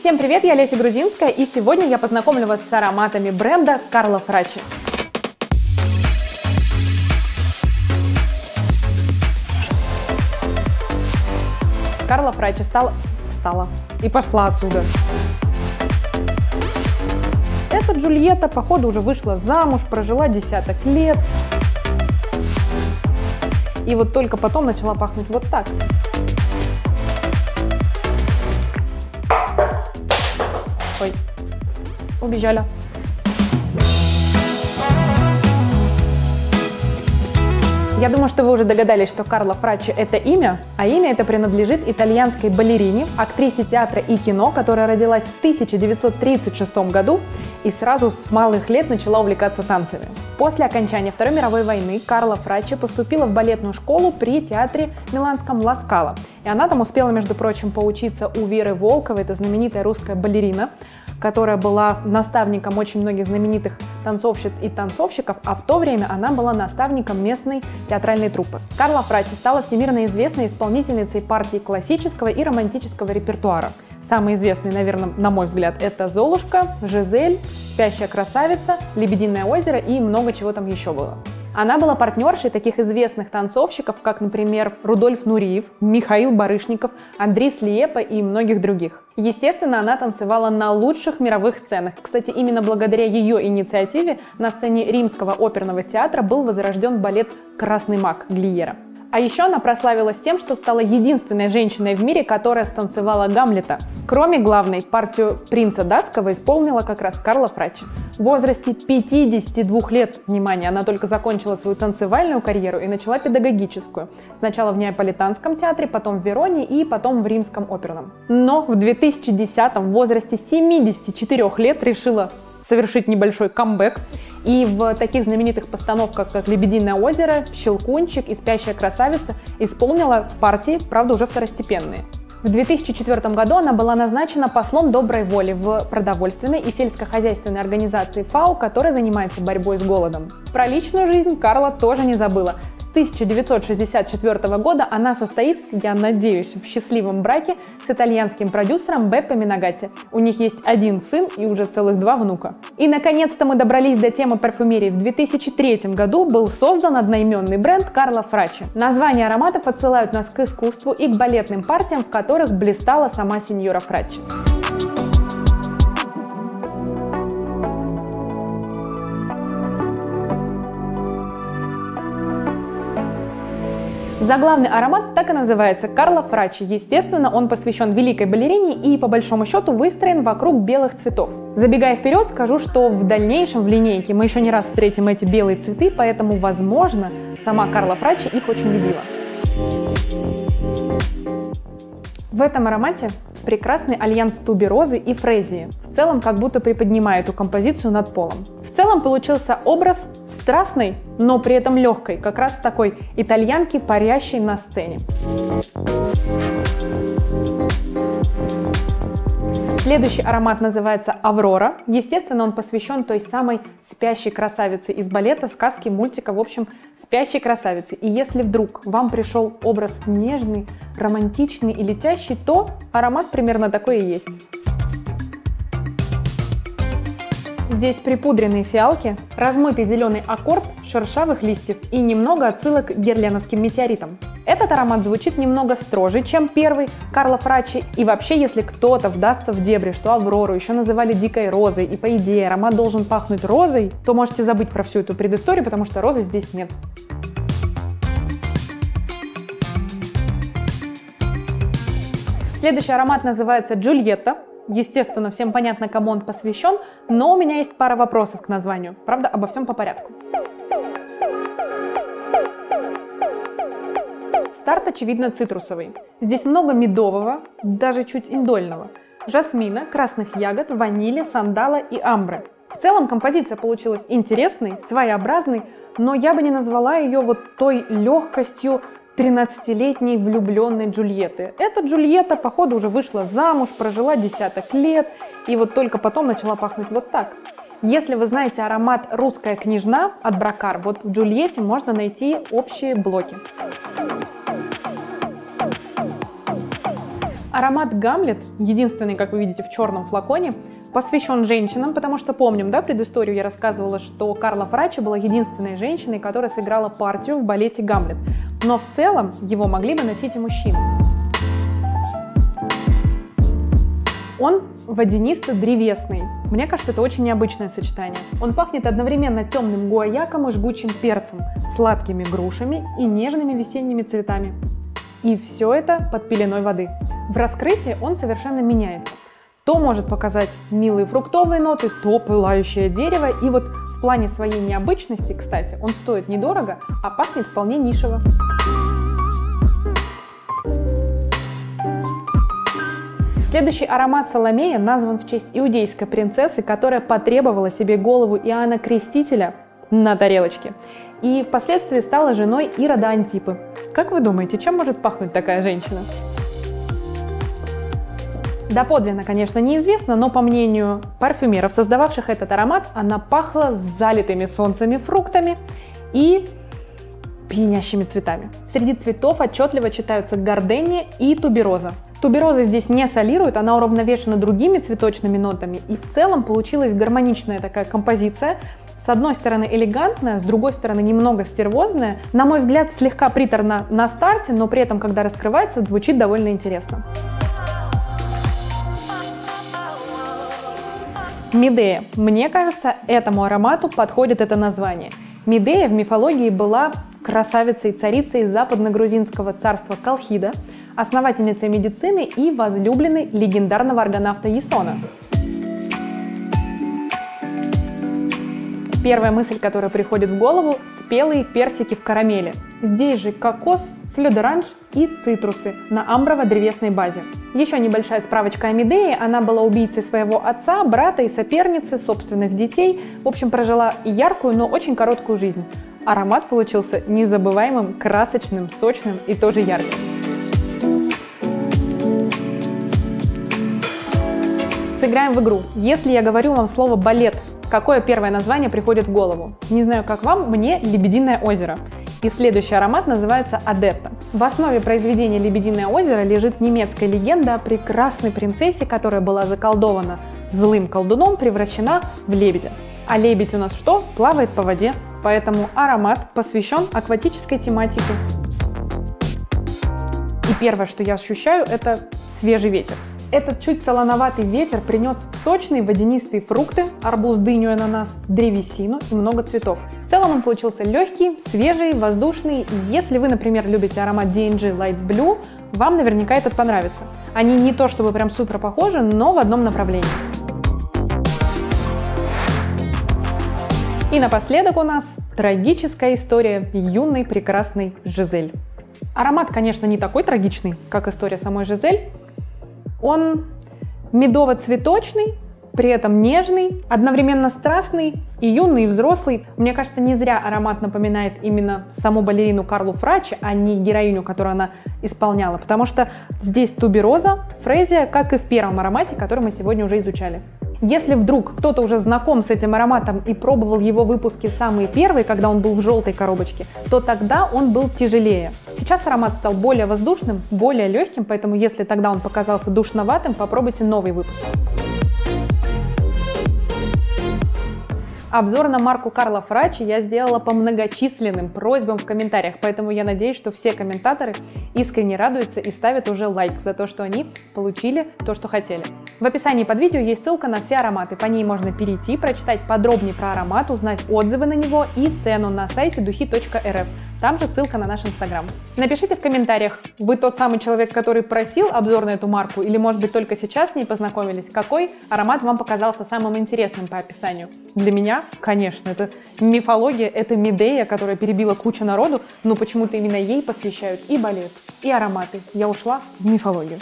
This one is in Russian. Всем привет, я Леся Грузинская, и сегодня я познакомлю вас с ароматами бренда Карла Фраччи. Карла Фраччи встала и пошла отсюда. Эта Giulietta, походу, уже вышла замуж, прожила десяток лет. И вот только потом начала пахнуть вот так. Ой, убежали. Я думаю, что вы уже догадались, что Карла Фраччи – это имя, а имя это принадлежит итальянской балерине, актрисе театра и кино, которая родилась в 1936 году и сразу с малых лет начала увлекаться танцами. После окончания Второй мировой войны Карла Фраччи поступила в балетную школу при театре миланском Ла Скала. И она там успела, между прочим, поучиться у Веры Волковой, это знаменитая русская балерина, которая была наставником очень многих знаменитых танцовщиц и танцовщиков, а в то время она была наставником местной театральной труппы. Карла Фраччи стала всемирно известной исполнительницей партий классического и романтического репертуара. Самые известные, наверное, на мой взгляд, это «Золушка», «Жизель», «Спящая красавица», «Лебединое озеро» и много чего там еще было. Она была партнершей таких известных танцовщиков, как, например, Рудольф Нуриев, Михаил Барышников, Андрис Лиепа и многих других. Естественно, она танцевала на лучших мировых сценах. Кстати, именно благодаря ее инициативе на сцене Римского оперного театра был возрожден балет «Красный маг» Глиера. А еще она прославилась тем, что стала единственной женщиной в мире, которая станцевала Гамлета. Кроме главной, партию принца датского исполнила как раз Карла Фраччи. В возрасте 52 лет, внимание, она только закончила свою танцевальную карьеру и начала педагогическую. Сначала в Неаполитанском театре, потом в Вероне и потом в Римском оперном. Но в 2010-м в возрасте 74 лет решила совершить небольшой камбэк. И в таких знаменитых постановках, как «Лебединое озеро», «Щелкунчик» и «Спящая красавица» исполнила партии, правда, уже второстепенные. В 2004 году она была назначена послом доброй воли в продовольственной и сельскохозяйственной организации ФАО, которая занимается борьбой с голодом. Про личную жизнь Карла тоже не забыла. С 1964 года она состоит, я надеюсь, в счастливом браке с итальянским продюсером Беппе Минагатти. У них есть один сын и уже целых два внука. И наконец-то мы добрались до темы парфюмерии. В 2003 году был создан одноименный бренд Карла Фраччи. Названия ароматов отсылают нас к искусству и к балетным партиям, в которых блистала сама синьора Фраччи. Заглавный аромат так и называется – Карла Фраччи. Естественно, он посвящен великой балерине и, по большому счету, выстроен вокруг белых цветов. Забегая вперед, скажу, что в дальнейшем в линейке мы еще не раз встретим эти белые цветы, поэтому, возможно, сама Карла Фраччи их очень любила. В этом аромате прекрасный альянс туберозы и фрезии. В целом, как будто приподнимая эту композицию над полом. В целом получился образ страстной, но при этом легкой, как раз такой итальянки, парящей на сцене. Следующий аромат называется «Aurora». Естественно, он посвящен той самой спящей красавице из балета, сказки, мультика, в общем, спящей красавице. И если вдруг вам пришел образ нежный, романтичный и летящий, то аромат примерно такой и есть. Здесь припудренные фиалки, размытый зеленый аккорд шершавых листьев и немного отсылок к герленовским метеоритам. Этот аромат звучит немного строже, чем первый Карла Фраччи. И вообще, если кто-то вдастся в дебри, что Аврору еще называли дикой розой, и по идее аромат должен пахнуть розой, то можете забыть про всю эту предысторию, потому что розы здесь нет. Следующий аромат называется «Giulietta». Естественно, всем понятно, кому он посвящен, но у меня есть пара вопросов к названию. Правда, обо всем по порядку. Старт, очевидно, цитрусовый. Здесь много медового, даже чуть индольного, жасмина, красных ягод, ванили, сандала и амбры. В целом композиция получилась интересной, своеобразной, но я бы не назвала ее вот той легкостью 13-летней влюбленной Giulietta. Эта Giulietta, походу, уже вышла замуж, прожила десяток лет, и вот только потом начала пахнуть вот так. Если вы знаете аромат «Русская княжна» от Бракар, вот в Giulietta можно найти общие блоки. Аромат Hamlet, единственный, как вы видите, в черном флаконе, посвящен женщинам, потому что помним, да, предысторию я рассказывала, что Карла Фраччи была единственной женщиной, которая сыграла партию в балете Hamlet, но в целом его могли бы носить и мужчины. Он водянисто-древесный. Мне кажется, это очень необычное сочетание. Он пахнет одновременно темным гуаяком и жгучим перцем, сладкими грушами и нежными весенними цветами. И все это под пеленой воды. В раскрытии он совершенно меняется. То может показать милые фруктовые ноты, то пылающее дерево. И вот в плане своей необычности, кстати, он стоит недорого, а пахнет вполне нишево. Следующий аромат Саломея назван в честь иудейской принцессы, которая потребовала себе голову Иоанна Крестителя на тарелочке и впоследствии стала женой Ирода Антипы. Как вы думаете, чем может пахнуть такая женщина? Доподлинно, конечно, неизвестно, но по мнению парфюмеров, создававших этот аромат, она пахла залитыми солнцами фруктами и пьянящими цветами. Среди цветов отчетливо читаются гордения и тубероза. Тубероза здесь не солирует, она уравновешена другими цветочными нотами, и в целом получилась гармоничная такая композиция. С одной стороны элегантная, с другой стороны немного стервозная. На мой взгляд, слегка приторно на старте, но при этом, когда раскрывается, звучит довольно интересно. Медея. Мне кажется, этому аромату подходит это название. Медея в мифологии была красавицей и царицей западно-грузинского царства Колхида, основательницей медицины и возлюбленной легендарного аргонавта Ясона. Первая мысль, которая приходит в голову – спелые персики в карамели. Здесь же кокос, флёдоранж и цитрусы на амброво-древесной базе. Еще небольшая справочка о Медее. Она была убийцей своего отца, брата и соперницы, собственных детей. В общем, прожила яркую, но очень короткую жизнь. Аромат получился незабываемым, красочным, сочным и тоже ярким. Сыграем в игру. Если я говорю вам слово «балет», какое первое название приходит в голову? Не знаю, как вам, мне «Лебединое озеро». И следующий аромат называется «Odette». В основе произведения «Лебединое озеро» лежит немецкая легенда о прекрасной принцессе, которая была заколдована злым колдуном, превращена в лебедя. А лебедь у нас что? Плавает по воде. Поэтому аромат посвящен акватической тематике. И первое, что я ощущаю, это свежий ветер. Этот чуть солоноватый ветер принес сочные водянистые фрукты, арбуз, дыню, ананас, древесину и много цветов. В целом он получился легкий, свежий, воздушный. И если вы, например, любите аромат D&G Light Blue, вам наверняка этот понравится. Они не то чтобы прям супер похожи, но в одном направлении. И напоследок у нас трагическая история юной прекрасной Жизель. Аромат, конечно, не такой трагичный, как история самой Жизель. Он медово-цветочный, при этом нежный, одновременно страстный и юный, и взрослый. Мне кажется, не зря аромат напоминает именно саму балерину Карлу Фраччи, а не героиню, которую она исполняла. Потому что здесь тубероза, фрезия, как и в первом аромате, который мы сегодня уже изучали. Если вдруг кто-то уже знаком с этим ароматом и пробовал его выпуски самые первые, когда он был в желтой коробочке, то тогда он был тяжелее. Сейчас аромат стал более воздушным, более легким, поэтому если тогда он показался душноватым, попробуйте новый выпуск. Обзор на марку Карла Фраччи я сделала по многочисленным просьбам в комментариях, поэтому я надеюсь, что все комментаторы искренне радуются и ставят уже лайк за то, что они получили то, что хотели. В описании под видео есть ссылка на все ароматы, по ней можно перейти, прочитать подробнее про аромат, узнать отзывы на него и цену на сайте Духи.рф, там же ссылка на наш инстаграм. Напишите в комментариях, вы тот самый человек, который просил обзор на эту марку, или, может быть, только сейчас с ней познакомились, какой аромат вам показался самым интересным по описанию. Для меня, конечно, это мифология, это Медея, которая перебила кучу народу, но почему-то именно ей посвящают и балет, и ароматы. Я ушла в мифологию.